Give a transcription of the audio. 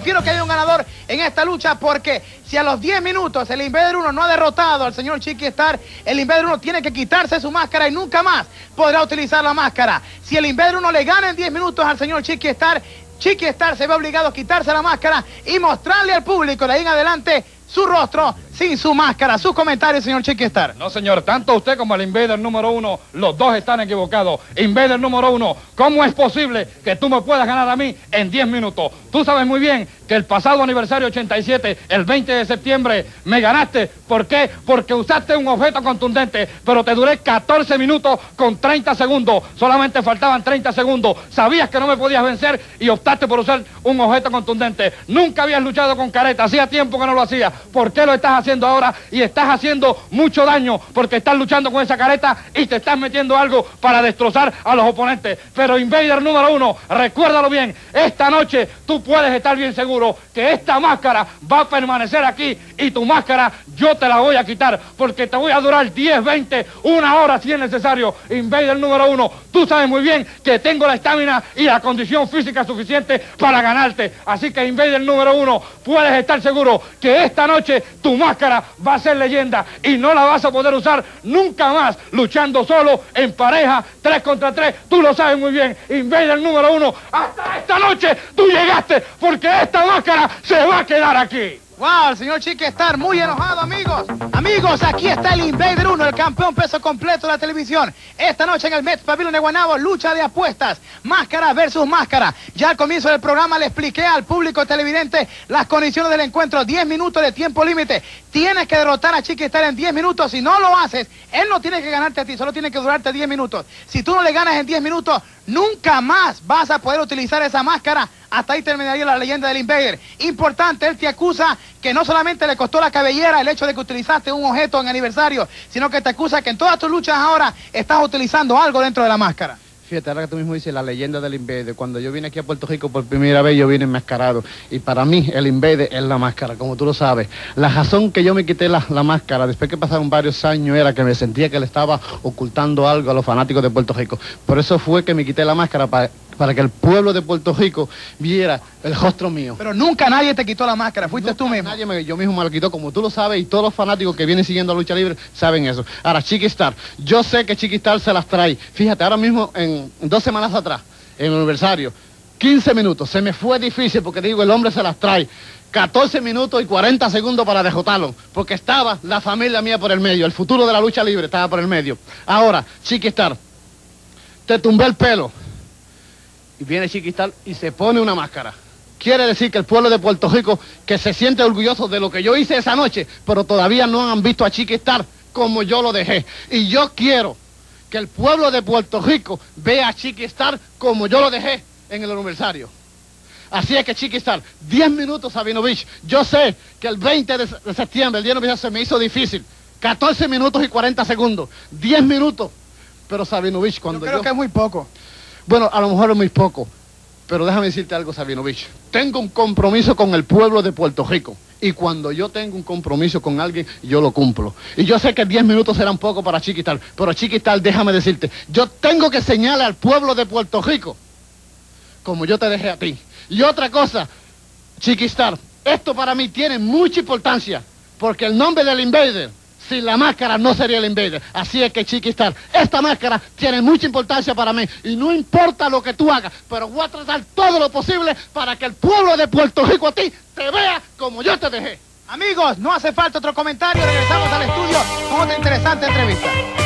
prefiero que haya un ganador en esta lucha, porque si a los 10 minutos el Invader 1 no ha derrotado al señor Chicky Starr, el Invader 1 tiene que quitarse su máscara y nunca más podrá utilizar la máscara. Si el Invader 1 le gana en 10 minutos al señor Chicky Starr, Chicky Starr se ve obligado a quitarse la máscara y mostrarle al público de ahí en adelante su rostro sin su máscara. Sus comentarios, señor Chicky Starr. No, señor, tanto usted como el Invader número 1, los dos están equivocados. Invader número 1, ¿cómo es posible que tú me puedas ganar a mí en 10 minutos? Tú sabes muy bien que el pasado aniversario 87, el 20 de septiembre, me ganaste. ¿Por qué? Porque usaste un objeto contundente, pero te duré 14 minutos con 30 segundos. Solamente faltaban 30 segundos. Sabías que no me podías vencer y optaste por usar un objeto contundente. Nunca habías luchado con careta, hacía tiempo que no lo hacías. ¿Por qué lo estás haciendo ahora? Y estás haciendo mucho daño porque estás luchando con esa careta y te estás metiendo algo para destrozar a los oponentes. Pero Invader número 1, recuérdalo bien, esta noche tú puedes estar bien seguro que esta máscara va a permanecer aquí, y tu máscara yo te la voy a quitar, porque te voy a durar 10, 20, una hora si es necesario. Invader número 1, tú sabes muy bien que tengo la estamina y la condición física suficiente para ganarte, así que Invader número 1, puedes estar seguro que esta noche tu máscara va a ser leyenda y no la vas a poder usar nunca más luchando solo, en pareja, 3 contra 3, tú lo sabes muy bien. Invader número 1, hasta esta noche tú llegaste, porque esta máscara se va a quedar aquí. Wow, el señor Chicky Starr muy enojado, amigos. Amigos, aquí está el Invader 1, el campeón peso completo de la televisión. Esta noche en el Met Pabilo Neguanabo, lucha de apuestas, máscara versus máscara. Ya al comienzo del programa le expliqué al público televidente las condiciones del encuentro. 10 minutos de tiempo límite. Tienes que derrotar a Chicky Starr en 10 minutos. Si no lo haces, él no tiene que ganarte a ti, solo tiene que durarte 10 minutos. Si tú no le ganas en 10 minutos, nunca más vas a poder utilizar esa máscara. Hasta ahí terminaría la leyenda del Invader. Importante, él te acusa que no solamente le costó la cabellera el hecho de que utilizaste un objeto en aniversario, sino que te acusa que en todas tus luchas ahora estás utilizando algo dentro de la máscara. Fíjate, ahora que tú mismo dices la leyenda del Invader, cuando yo vine aquí a Puerto Rico por primera vez yo vine enmascarado, y para mí el Invader es la máscara, como tú lo sabes. La razón que yo me quité la máscara después que pasaron varios años era que me sentía que le estaba ocultando algo a los fanáticos de Puerto Rico. Por eso fue que me quité la máscara, para que el pueblo de Puerto Rico viera el rostro mío. Pero nunca nadie te quitó la máscara, fuiste nunca tú mismo. Nadie yo mismo me lo quitó, como tú lo sabes, y todos los fanáticos que vienen siguiendo la lucha libre saben eso. Ahora, Chicky Starr, yo sé que Chicky Starr se las trae. Fíjate, ahora mismo, en 2 semanas atrás, en el aniversario, 15 minutos, se me fue difícil porque digo, el hombre se las trae. 14 minutos y 40 segundos para derrotarlo, porque estaba la familia mía por el medio, el futuro de la lucha libre estaba por el medio. Ahora, Chicky Starr, te tumbé el pelo. Y viene Chicky Starr y se pone una máscara. Quiere decir que el pueblo de Puerto Rico, que se siente orgulloso de lo que yo hice esa noche, pero todavía no han visto a Chicky Starr como yo lo dejé. Y yo quiero que el pueblo de Puerto Rico vea a Chicky Starr como yo lo dejé en el aniversario. Así es que Chicky Starr, 10 minutos Savinovich. Yo sé que el 20 de septiembre, el día de noviembre se me hizo difícil. 14 minutos y 40 segundos. 10 minutos. Pero Savinovich, cuando yo creo que es muy poco. Bueno, a lo mejor es muy poco, pero déjame decirte algo, Savinovich. Tengo un compromiso con el pueblo de Puerto Rico, y cuando yo tengo un compromiso con alguien, yo lo cumplo. Y yo sé que 10 minutos serán poco para Chicky Starr, pero Chicky Starr, déjame decirte, yo tengo que señalar al pueblo de Puerto Rico como yo te dejé a ti. Y otra cosa, Chicky Starr, esto para mí tiene mucha importancia, porque el nombre del Invader, sin la máscara no sería el Invader. Así es que Chicky Starr, esta máscara tiene mucha importancia para mí, y no importa lo que tú hagas, pero voy a tratar todo lo posible para que el pueblo de Puerto Rico a ti te vea como yo te dejé. Amigos, no hace falta otro comentario, regresamos al estudio con otra interesante entrevista.